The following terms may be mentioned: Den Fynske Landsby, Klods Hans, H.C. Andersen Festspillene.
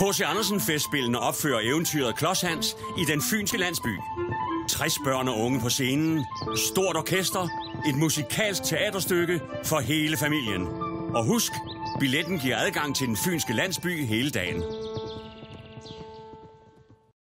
H.C. Andersen Festspillene opfører eventyret Klods Hans i Den Fynske Landsby. 60 børn og unge på scenen, stort orkester, et musikalsk teaterstykke for hele familien. Og husk, billetten giver adgang til Den Fynske Landsby hele dagen.